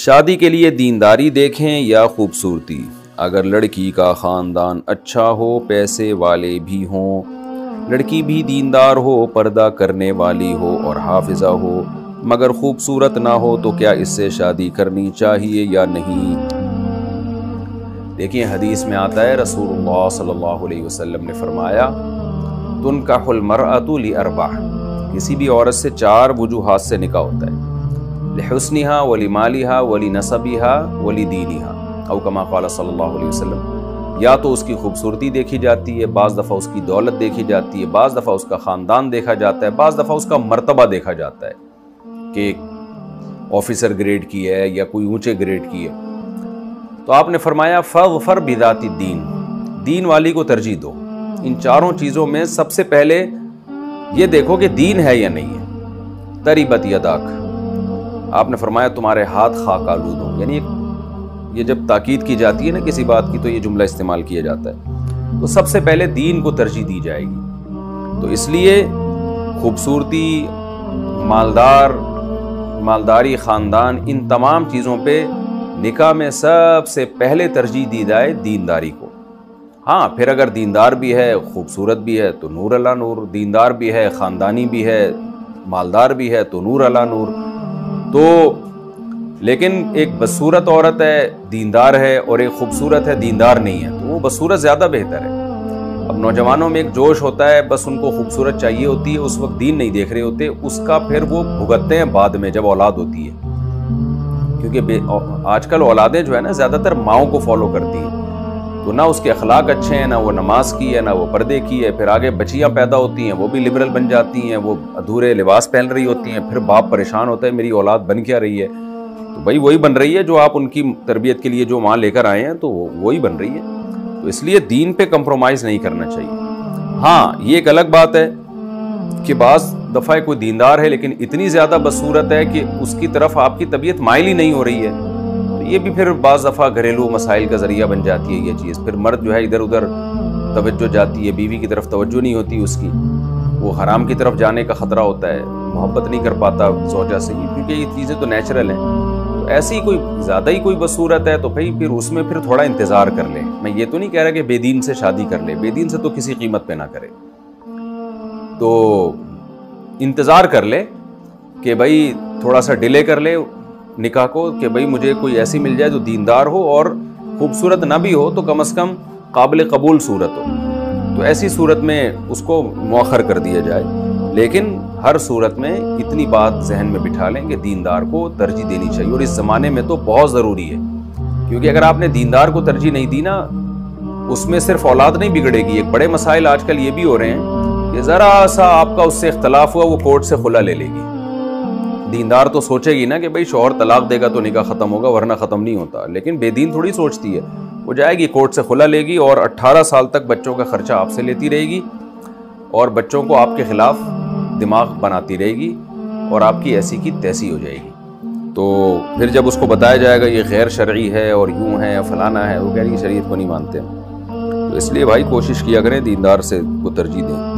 शादी के लिए दीनदारी देखें या खूबसूरती। अगर लड़की का ख़ानदान अच्छा हो, पैसे वाले भी हों, लड़की भी दीनदार हो, पर्दा करने वाली हो और हाफिज़ा हो, मगर खूबसूरत ना हो, तो क्या इससे शादी करनी चाहिए या नहीं? देखिए हदीस में आता है, रसूलुल्लाह सल्लल्लाहु अलैहि वसल्लम ने फरमाया, तुनकाहुल मरअतु लिअर्बा, किसी भी औरत से चार वजूहात से निकाह होता है। लिहुस्निहा वली मालिहा वली नसबिहा वली दीनिहा औ कमा क़ाल सल्लल्लाहु अलैहि वसल्लम। या तो उसकी खूबसूरती देखी जाती है, बाज़ दफ़ा उसकी दौलत देखी जाती है, बाज़ दफ़ा उसका ख़ानदान देखा जाता है, बाज़ दफ़ा उसका मरतबा देखा जाता है कि ऑफिसर ग्रेड की है या कोई ऊँचे ग्रेड की है। तो आपने फरमाया, फ़ग़्फ़र बिज़ाति दीन, दीन वाली को तरजीह दो। इन चारों चीज़ों में सबसे पहले ये देखो कि दीन है या नहीं है। तरीबत यदाक, आपने फरमाया तुम्हारे हाथ खाक आलूद हों, यानी ये जब ताकीद की जाती है ना किसी बात की, तो ये जुमला इस्तेमाल किया जाता है। तो सबसे पहले दीन को तरजीह दी जाएगी। तो इसलिए खूबसूरती, मालदारी, ख़ानदान, इन तमाम चीज़ों पे निकाह में सबसे पहले तरजीह दी जाए दीनदारी को। हाँ, फिर अगर दीनदार भी है, खूबसूरत भी है, तो नूर अला नूर। दीनदार भी है, ख़ानदानी भी है, मालदार भी है, तो नूर अला नूर। तो लेकिन एक बदसूरत औरत है, दीनदार है, और एक खूबसूरत है, दीनदार नहीं है, तो वो बदसूरत ज़्यादा बेहतर है। अब नौजवानों में एक जोश होता है, बस उनको खूबसूरत चाहिए होती है, उस वक्त दीन नहीं देख रहे होते, उसका फिर वो भुगतते हैं बाद में जब औलाद होती है। क्योंकि आजकल औलादें जो है ना, ज़्यादातर माओं को फॉलो करती हैं। तो ना उसके अखलाक अच्छे हैं, ना वो नमाज की है, ना वो पर्दे की है। फिर आगे बच्चियाँ पैदा होती हैं, वो भी लिबरल बन जाती हैं, वो अधूरे लिबास पहन रही होती हैं। फिर बाप परेशान होता है, मेरी औलाद बन क्या रही है? तो भाई वही बन रही है जो आप उनकी तरबियत के लिए जो माँ लेकर आए हैं, तो वही बन रही है। तो इसलिए दीन पे कम्प्रोमाइज़ नहीं करना चाहिए। हाँ, ये एक अलग बात है कि बाज़ दफ़ा कोई दीनदार है लेकिन इतनी ज़्यादा बदसूरत है कि उसकी तरफ आपकी तबीयत माइल ही नहीं हो रही है, ये भी फिर बाज़ दफ़ा घरेलू मसाइल का ज़रिया बन जाती है ये चीज़। फिर मर्द जो है इधर उधर तवज्जो जाती है, बीवी की तरफ तवज्जो नहीं होती उसकी, वो हराम की तरफ जाने का ख़तरा होता है, मोहब्बत नहीं कर पाता जोजा से ही, क्योंकि ये चीज़ें तो नेचुरल हैं। तो ऐसी कोई ज़्यादा ही कोई बदसूरत है तो भाई फिर उसमें फिर थोड़ा इंतज़ार कर लें। मैं ये तो नहीं कह रहा कि बेदीन से शादी कर ले, बेदीन से तो किसी कीमत पर ना करे, तो इंतज़ार कर ले कि भाई थोड़ा सा डिले कर ले निकाह को, कि भाई मुझे कोई ऐसी मिल जाए जो दीनदार हो और खूबसूरत ना भी हो तो कम से कम काबिल कबूल सूरत हो। तो ऐसी सूरत में उसको मौखर कर दिया जाए। लेकिन हर सूरत में इतनी बात जहन में बिठा लें कि दीनदार को तरजीह देनी चाहिए, और इस ज़माने में तो बहुत ज़रूरी है। क्योंकि अगर आपने दीनदार को तरजीह नहीं दी ना, उसमें सिर्फ औलाद नहीं बिगड़ेगी, एक बड़े मसाइल आजकल ये भी हो रहे हैं कि ज़रा सा आपका उससे इख्तलाफ हुआ, वो कोर्ट से खुला ले लेगी। दीनदार तो सोचेगी ना कि भाई शौहर तलाक देगा तो निकाह ख़त्म होगा, वरना ख़त्म नहीं होता। लेकिन बेदीन थोड़ी सोचती है, वो जाएगी कोर्ट से खुला लेगी और 18 साल तक बच्चों का ख़र्चा आपसे लेती रहेगी और बच्चों को आपके ख़िलाफ़ दिमाग बनाती रहेगी और आपकी ऐसी की तैसी हो जाएगी। तो फिर जब उसको बताया जाएगा ये गैर शरई है और यूँ है फ़लाना है, वो गैर शरीयत को नहीं मानते। तो इसलिए भाई कोशिश किया करें दीनदार से को तरजीह दें।